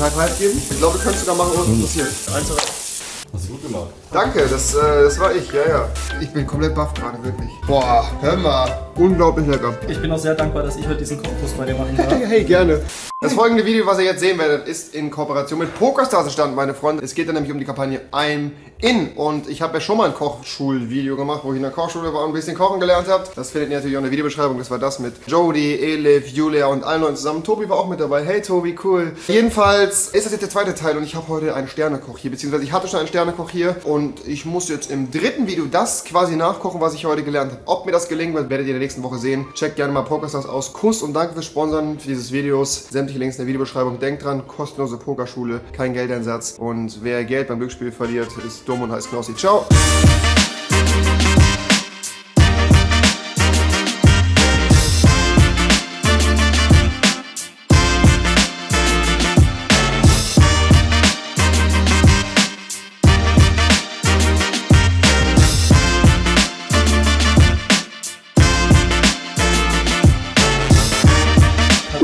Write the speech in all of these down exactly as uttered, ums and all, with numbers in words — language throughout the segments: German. den High Five geben. Ich glaube, wir können es sogar machen, was mhm. passiert. Eins, hast du gut gemacht. Danke, das, äh, das war ich, ja, ja. Ich bin komplett baff gerade, wirklich. Boah, hör mal. Unglaublich lecker. Ich bin auch sehr dankbar, dass ich heute diesen Konkurs bei dir machen darf. Hey, gerne. Das folgende Video, was ihr jetzt sehen werdet, ist in Kooperation mit PokerStars entstanden, meine Freunde. Es geht dann nämlich um die Kampagne I'm In. Und ich habe ja schon mal ein Kochschulvideo gemacht, wo ich in der Kochschule war und ein bisschen kochen gelernt habe. Das findet ihr natürlich auch in der Videobeschreibung. Das war das mit Jody, Elif, Julia und allen Leuten zusammen. Tobi war auch mit dabei. Hey Tobi, cool. Jedenfalls ist das jetzt der zweite Teil und ich habe heute einen Sternekoch hier, beziehungsweise ich hatte schon einen Sternekoch hier. Und ich muss jetzt im dritten Video das quasi nachkochen, was ich heute gelernt habe. Ob mir das gelingen wird, werdet ihr in der nächsten Woche sehen. Checkt gerne mal PokerStars aus. Kuss und danke fürs Sponsoren für dieses Videos. Links in der Videobeschreibung. Denkt dran, kostenlose Pokerschule, kein Geldeinsatz und wer Geld beim Glücksspiel verliert, ist dumm und heißt Knossi. Ciao!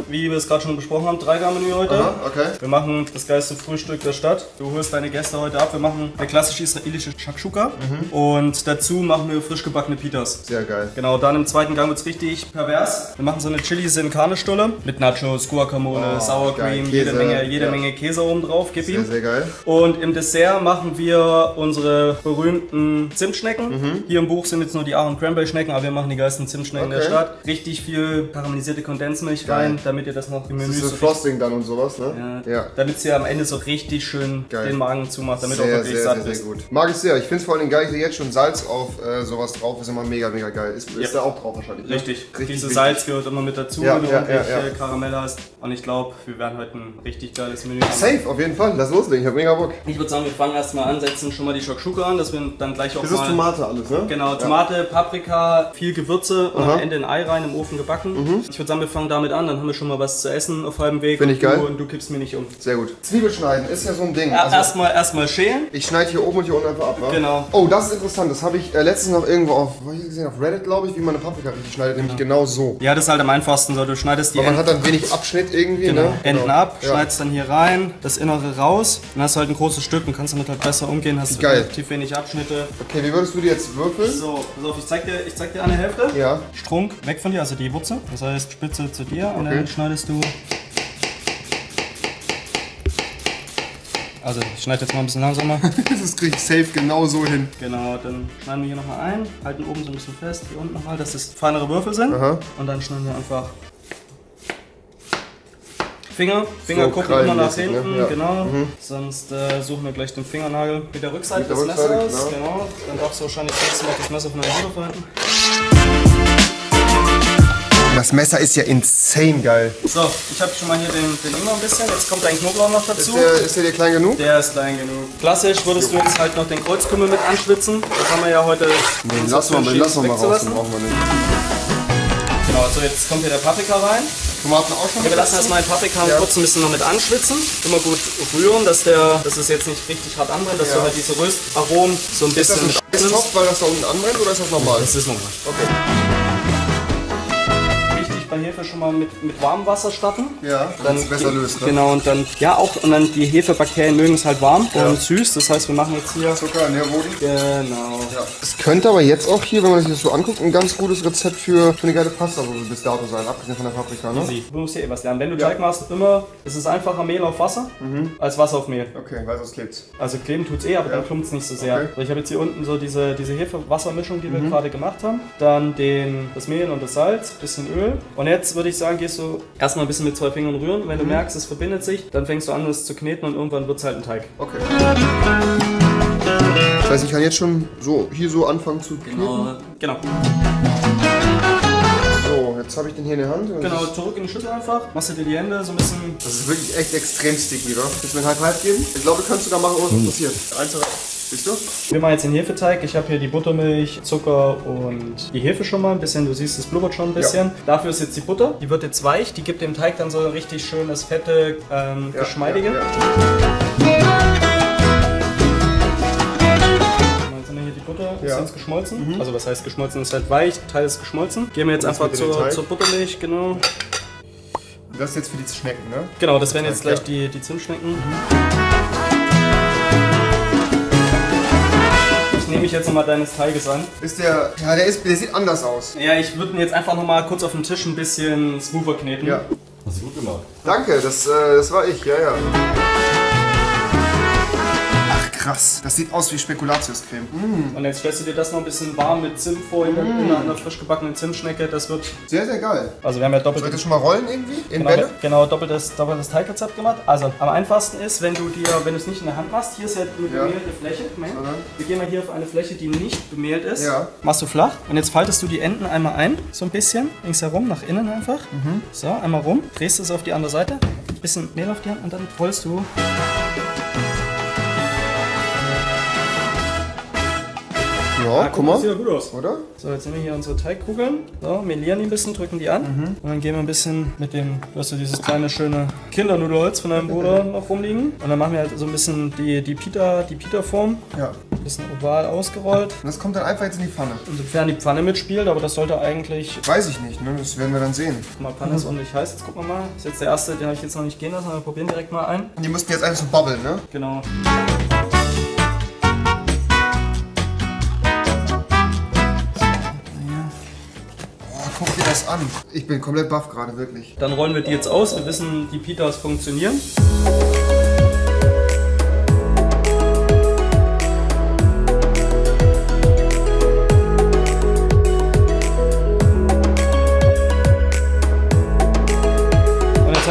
Wie wir es gerade schon besprochen haben, Dreigarmenü heute. Aha, okay. Wir machen das geilste Frühstück der Stadt. Du holst deine Gäste heute ab. Wir machen eine klassische israelische Chakshuka mhm. und dazu machen wir frisch gebackene Pitas. Sehr geil. Genau, dann im zweiten Gang wird es richtig pervers. Wir machen so eine Chili-Sin-Carne-Stulle mit Nachos, Guacamole, oh, Sour Cream, jede, Menge, jede ja. Menge Käse oben drauf. Gib ihm. Sehr, sehr geil. Und im Dessert machen wir unsere berühmten Zimtschnecken. Mhm. Hier im Buch sind jetzt nur die Ahorn Cranberry Schnecken, aber wir machen die geilsten Zimtschnecken okay. der Stadt. Richtig viel karamellisierte Kondensmilch geil. rein, damit ihr das noch im Menü das ist so Frosting dann und sowas, ne? Ja. ja. Damit es ja am Ende so richtig schön geil. den Magen zumacht, damit sehr, auch wirklich sehr, satt sehr, ist. Sehr gut. Mag ich sehr. Ich finde es vor allem geil, hier jetzt schon Salz auf äh, sowas drauf ist immer mega, mega geil. Ist, ja. ist da auch drauf wahrscheinlich. Richtig. Ne? Richtig. Dieses Salz gehört immer mit dazu, ja, wenn du ja, ja, ja. Karamell hast. Und ich glaube, wir werden heute ein richtig geiles Menü. Safe, auf jeden Fall. Lass loslegen. Ich habe mega Bock. Ich würde sagen, wir fangen erstmal an, setzen schon mal die Chakshuka an, dass wir dann gleich auch das mal... Das ist Tomate alles, ne? Genau. Tomate, ja. Paprika, viel Gewürze und Aha. am Ende ein Ei rein, im Ofen gebacken. Mhm. Ich würde sagen, wir fangen damit an. Dann haben wir schon mal was zu essen auf halbem Weg. Finde ich geil. Und du kippst mir nicht um. Sehr gut. Zwiebel schneiden ist ja so ein Ding. Ja, also erstmal erstmal schälen. Ich schneide hier oben und hier unten einfach ab, wa? Genau. Oh, das ist interessant. Das habe ich äh, letztens noch irgendwo auf, wo ich gesehen, auf Reddit, glaube ich, wie man eine Paprika richtig schneidet. Nämlich ja. genau so. Ja, das ist halt am einfachsten. So. Du schneidest die. Aber man Enden hat dann wenig Abschnitt irgendwie, genau. ne? Enden genau. ab, ja. schneidest dann hier rein, das Innere raus. Dann hast du halt ein großes Stück und kannst damit halt besser umgehen. Hast geil. relativ wenig Abschnitte. Okay, wie würdest du die jetzt würfeln? So, pass auf, ich zeig dir, ich zeig dir eine Hälfte. Ja. Strunk weg von dir, also die Wurzel. Das heißt, Spitze zu dir. Okay. Und dann schneidest du. Also ich schneide jetzt mal ein bisschen langsamer. Das kriege ich safe genau so hin. Genau, dann schneiden wir hier nochmal ein, halten oben so ein bisschen fest, hier unten nochmal, dass es feinere Würfel sind. Aha. Und dann schneiden wir einfach Finger, Finger so gucken immer nach hinten, ne? ja. genau. Mhm. Sonst äh, suchen wir gleich den Fingernagel mit der Rückseite mit der des Rückseite, Messers. Genau. genau. Dann darfst du wahrscheinlich trotzdem noch das Messer von der Hand aufhalten. Das Messer ist ja insane geil. So, ich habe schon mal hier den, den Ingwer ein bisschen. Jetzt kommt dein Knoblauch noch dazu. Ist der, ist der dir klein genug? Der ist klein genug. Klassisch würdest jo. du jetzt halt noch den Kreuzkümmel mit anschwitzen. Das haben wir ja heute... Nee, lass mal, lass mal raus, den brauchen wir nicht. Genau, so jetzt kommt hier der Paprika rein. Tomaten auch schon. Ja, wir lassen erstmal den Paprika ja. kurz ein bisschen noch mit anschwitzen. Immer gut rühren, dass, der, dass es jetzt nicht richtig hart anbrennt, dass ja. du halt diese Röstaromen so ein ist bisschen... Ist das ein Topf, weil das da unten anbrennt oder ist das normal? Das ist normal. Okay. Hefe schon mal mit, mit warmem Wasser starten. Ja, dann ist besser löst. Ne? Genau, und dann, ja auch, und dann die Hefebakterien mögen es halt warm ja. und süß. Das heißt, wir machen jetzt hier Zucker, ne, Wodka. Genau. Ja. Es könnte aber jetzt auch hier, wenn man sich das so anguckt, ein ganz gutes Rezept für, für eine geile Pasta also bis dato sein, abgesehen von der Paprika. Ne? Easy. Du musst hier eh was lernen. Wenn du ja. Teig machst, immer, es ist einfacher Mehl auf Wasser mhm. als Wasser auf Mehl. Okay, weil sonst klebt es. Also kleben tut es eh, aber ja. dann klumpt es nicht so sehr. Okay. Also ich habe jetzt hier unten so diese, diese Hefe-Wasser-Mischung, die wir mhm. gerade gemacht haben. Dann den, das Mehl und das Salz, bisschen Öl. Und Und jetzt würde ich sagen, gehst du erstmal ein bisschen mit zwei Fingern rühren. Wenn du mhm. merkst, es verbindet sich, dann fängst du an, es zu kneten und irgendwann wird es halt ein Teig. Okay. Das heißt, ich kann jetzt schon so hier so anfangen zu kneten? Genau. genau. So, jetzt habe ich den hier in der Hand. Genau, zurück in die Schüssel einfach. Machst du dir die Hände so ein bisschen... Das ist wirklich echt extrem sticky, wa? Willst du mir einen High-Five geben? Ich glaube, du kannst sogar machen, was mhm. passiert. Eins, zwei, drei. Siehst du? Wir machen jetzt den Hefeteig. Ich habe hier die Buttermilch, Zucker und die Hefe schon mal ein bisschen. Du siehst, es blubbert schon ein bisschen. Ja. Dafür ist jetzt die Butter. Die wird jetzt weich. Die gibt dem Teig dann so ein richtig schönes, fette, ähm, ja, geschmeidige. Ja, ja. Jetzt haben wir hier die Butter. Ist ja. jetzt geschmolzen. Mhm. Also was heißt geschmolzen? Ist halt weich. Teil ist geschmolzen. Gehen wir jetzt einfach zur, zur Buttermilch. Genau. Das ist jetzt für die Schnecken, ne? Genau, das, das wären jetzt gleich die, die Zimtschnecken. Mhm. Ich nehme mich jetzt nochmal deines Teiges an. Ist der, ja, der, ist, der sieht anders aus. Ja, ich würde ihn jetzt einfach nochmal kurz auf den Tisch ein bisschen smoother kneten. Ja. Hast du gut gemacht. Danke, das, äh, das war ich, ja, ja. Krass, das sieht aus wie Spekulatius-Creme. Mm. Und jetzt stellst du dir das noch ein bisschen warm mit Zimt vor, mm. in einer frisch gebackenen Zimtschnecke. Das wird sehr, sehr geil. Also wir haben ja doppelt... Soll ich das schon mal rollen irgendwie? In genau, Bälle? Genau, doppeltes, doppeltes Teigrezept gemacht. Also am einfachsten ist, wenn du dir, wenn du es nicht in der Hand machst, hier ist ja eine bemehlte ja. Fläche. Wir gehen mal hier auf eine Fläche, die nicht bemehlt ist. Ja. Machst du flach und jetzt faltest du die Enden einmal ein, so ein bisschen, links herum, nach innen einfach. Mhm. So, einmal rum, drehst es auf die andere Seite, ein bisschen Mehl auf die Hand und dann rollst du... Ja, ah, guck mal, das sieht ja gut aus, oder? So, jetzt nehmen wir hier unsere Teigkugeln, so, melieren die ein bisschen, drücken die an mhm. und dann gehen wir ein bisschen mit dem, du hast ja dieses kleine schöne Kindernudelholz von deinem Bruder noch rumliegen und dann machen wir halt so ein bisschen die, die Pita, die Pita-Form, ja. Ein bisschen oval ausgerollt. Und das kommt dann einfach jetzt in die Pfanne? Insofern die Pfanne mitspielt, aber das sollte eigentlich... Weiß ich nicht, ne? Das werden wir dann sehen. Guck mal, Pfanne mhm. ist ordentlich heiß, jetzt gucken wir mal. Das ist jetzt der erste, den habe ich jetzt noch nicht gehen lassen, aber wir probieren direkt mal ein. Die müssten jetzt einfach so bobbeln, ne? Genau. Guck dir das an. Ich bin komplett baff gerade, wirklich. Dann rollen wir die jetzt aus. Wir wissen, die Pitas funktionieren.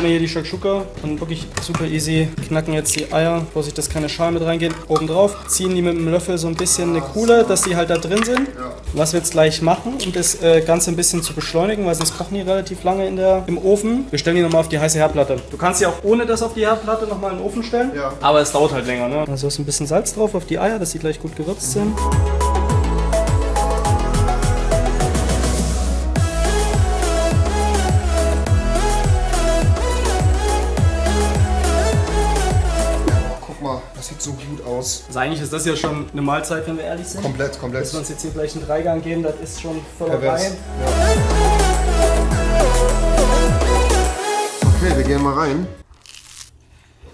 Hier die Chakshuka und wirklich super easy, knacken jetzt die Eier, Vorsicht, dass keine Schale mit reingehen, oben drauf, ziehen die mit dem Löffel so ein bisschen eine Kuhle, dass die halt da drin sind. Ja. Was wir jetzt gleich machen, um das Ganze ein bisschen zu beschleunigen, weil sonst kochen die relativ lange in der, im Ofen. Wir stellen die nochmal auf die heiße Herdplatte. Du kannst sie auch ohne das auf die Herdplatte nochmal in den Ofen stellen, ja. aber es dauert halt länger. Ne? Also hast ein bisschen Salz drauf auf die Eier, dass die gleich gut gewürzt sind. Sieht so gut aus. Also eigentlich ist das ja schon eine Mahlzeit, wenn wir ehrlich sind. Komplett, komplett. Dass wir uns jetzt hier gleich einen Dreigang geben, das ist schon voll rein. Ja. Okay, wir gehen mal rein.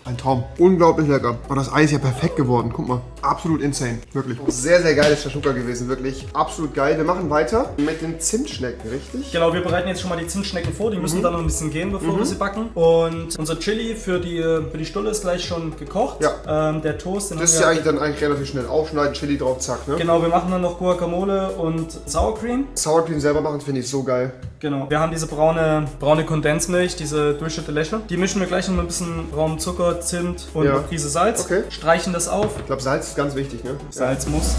Ein Traum. Unglaublich lecker. Aber das Ei ist ja perfekt geworden. Guck mal. Absolut insane. Wirklich. Sehr, sehr geiles Chakshuka gewesen. Wirklich. Absolut geil. Wir machen weiter mit den Zimtschnecken, richtig? Genau. Wir bereiten jetzt schon mal die Zimtschnecken vor. Die mhm. müssen dann noch ein bisschen gehen, bevor mhm. wir sie backen. Und unser Chili für die, für die Stulle ist gleich schon gekocht. Ja. Ähm, der Toast. Den das ist ja eigentlich dann eigentlich relativ schnell. Aufschneiden, Chili drauf, zack. Ne? Genau. Wir machen dann noch Guacamole und Sour Cream. Sour Cream selber machen finde ich so geil. Genau. Wir haben diese braune, braune Kondensmilch, diese Durchschnitte Lächle. Die mischen wir gleich noch mit ein bisschen braunem Zucker, Zimt und ja. eine Prise Salz. Okay. Streichen das auf. Ich glaube, Salz ist ganz wichtig, ne? Salz ja. muss.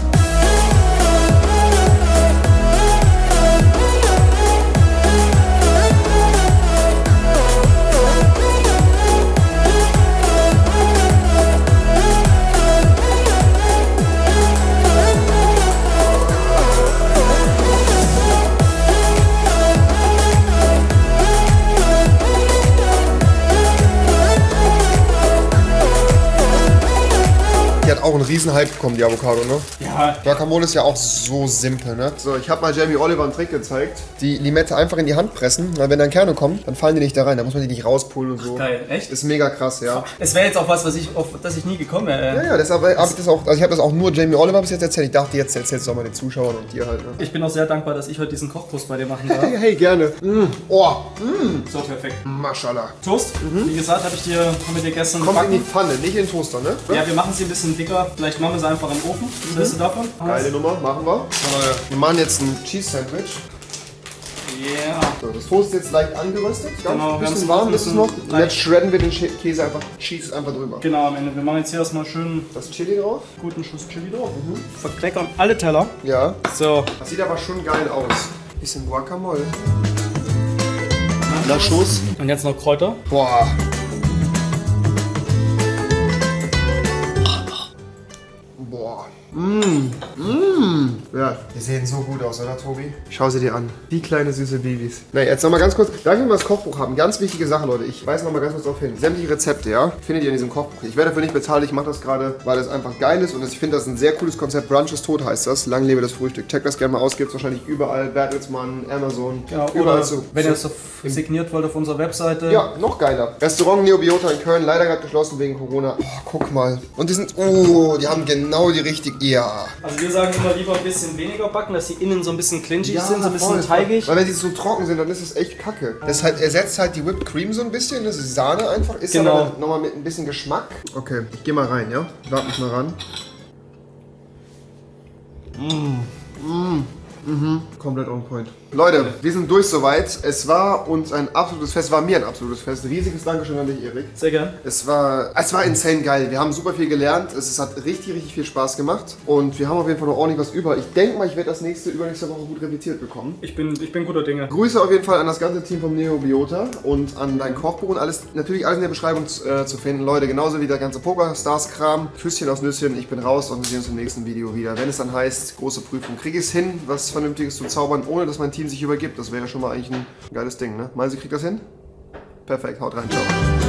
Auch ein Riesenhype bekommen, die Avocado, ne? Ja. Guacamole ist ja auch so simpel, ne? So, ich habe mal Jamie Oliver einen Trick gezeigt. Die Limette einfach in die Hand pressen, weil wenn dann Kerne kommen, dann fallen die nicht da rein. Da muss man die nicht rauspulen und so. Ach, geil, echt? Ist mega krass, ja. Es wäre jetzt auch was, was ich, auf das ich nie gekommen wäre. Ja, ja, deshalb habe ich das auch, also ich habe das auch nur Jamie Oliver bis jetzt erzählt. Ich dachte, jetzt erzählst du auch mal den Zuschauern und dir halt, ne? Ich bin auch sehr dankbar, dass ich heute diesen Kochkurs bei dir machen darf. Hey, gerne. Mm. Oh, mm. So, perfekt. Maschallah. Toast, mhm. wie gesagt, habe ich dir, haben wir dir gestern Kommt gebacken. In die Pfanne, nicht in den Toaster, ne? Ja, wir machen sie ein bisschen dicker. Vielleicht machen wir es einfach im Ofen. Was hältst du davon? Geile Nummer, machen wir. Wir machen jetzt ein Cheese-Sandwich. Yeah. So, das Toast ist jetzt leicht angeröstet. Ganz genau, ein bisschen warm ist es noch. Und jetzt shredden wir den Käse einfach, Cheese einfach drüber. Genau, am Ende. Wir machen jetzt hier erstmal schön das Chili drauf. Guten Schuss Chili drauf. Mhm. Verkleckern alle Teller. Ja. So. Das sieht aber schon geil aus. Bisschen Guacamole. Nachschuss. Und jetzt noch Kräuter. Boah. Mmh. Mmh. Ja, an. Die sehen so gut aus, oder Tobi? Schau sie dir an. Die kleine süße Babys. Na, jetzt nochmal ganz kurz, da wir mal das Kochbuch haben, ganz wichtige Sache, Leute. Ich weise nochmal ganz kurz darauf hin. Sämtliche Rezepte, ja, findet ihr in diesem Kochbuch. Ich werde dafür nicht bezahlt, ich mache das gerade, weil es einfach geil ist und ich finde das ein sehr cooles Konzept. Brunch ist tot heißt das. Lang lebe das Frühstück. Check das gerne mal aus, gibt es wahrscheinlich überall. Bertelsmann, Amazon, genau, überall oder so. Wenn ihr es signiert wollt auf unserer Webseite. Ja, noch geiler. Restaurant Neobiota in Köln, leider gerade geschlossen wegen Corona. Oh, guck mal. Und die sind, oh, die haben genau die richtige, ja. Also wir sagen immer lieber ein bisschen weniger backen, dass die innen so ein bisschen clingy ja, sind, so ein bisschen voll teigig. Weil wenn die so trocken sind, dann ist es echt kacke. Das halt, ersetzt halt die Whipped Cream so ein bisschen, das ist Sahne einfach, ist genau. Aber nochmal mit ein bisschen Geschmack. Okay, ich geh mal rein, ja? Ich warte mich mal ran. Mmh. Mmh. Mhm. Komplett on point. Leute, wir sind durch soweit. Es war uns ein absolutes Fest, war mir ein absolutes Fest. Riesiges Dankeschön an dich, Erik. Sehr gerne. Es war, es war insane geil. Wir haben super viel gelernt. Es, es hat richtig, richtig viel Spaß gemacht. Und wir haben auf jeden Fall noch ordentlich was über. Ich denke mal, ich werde das nächste, übernächste Woche gut repetiert bekommen. Ich bin, ich bin guter Dinge. Grüße auf jeden Fall an das ganze Team vom Neobiota und an dein Kochbuch und alles, natürlich alles in der Beschreibung zu, äh, zu finden. Leute, genauso wie der ganze Poker-Stars-Kram. Küsschen aus Nüsschen, ich bin raus und wir sehen uns im nächsten Video wieder. Wenn es dann heißt, große Prüfung, kriege ich es hin, was Vernünftiges zu zaubern, ohne dass mein Team sich übergibt. Das wäre ja schon mal eigentlich ein geiles Ding, ne? Meinst du, kriegt das hin? Perfekt, haut rein, ciao.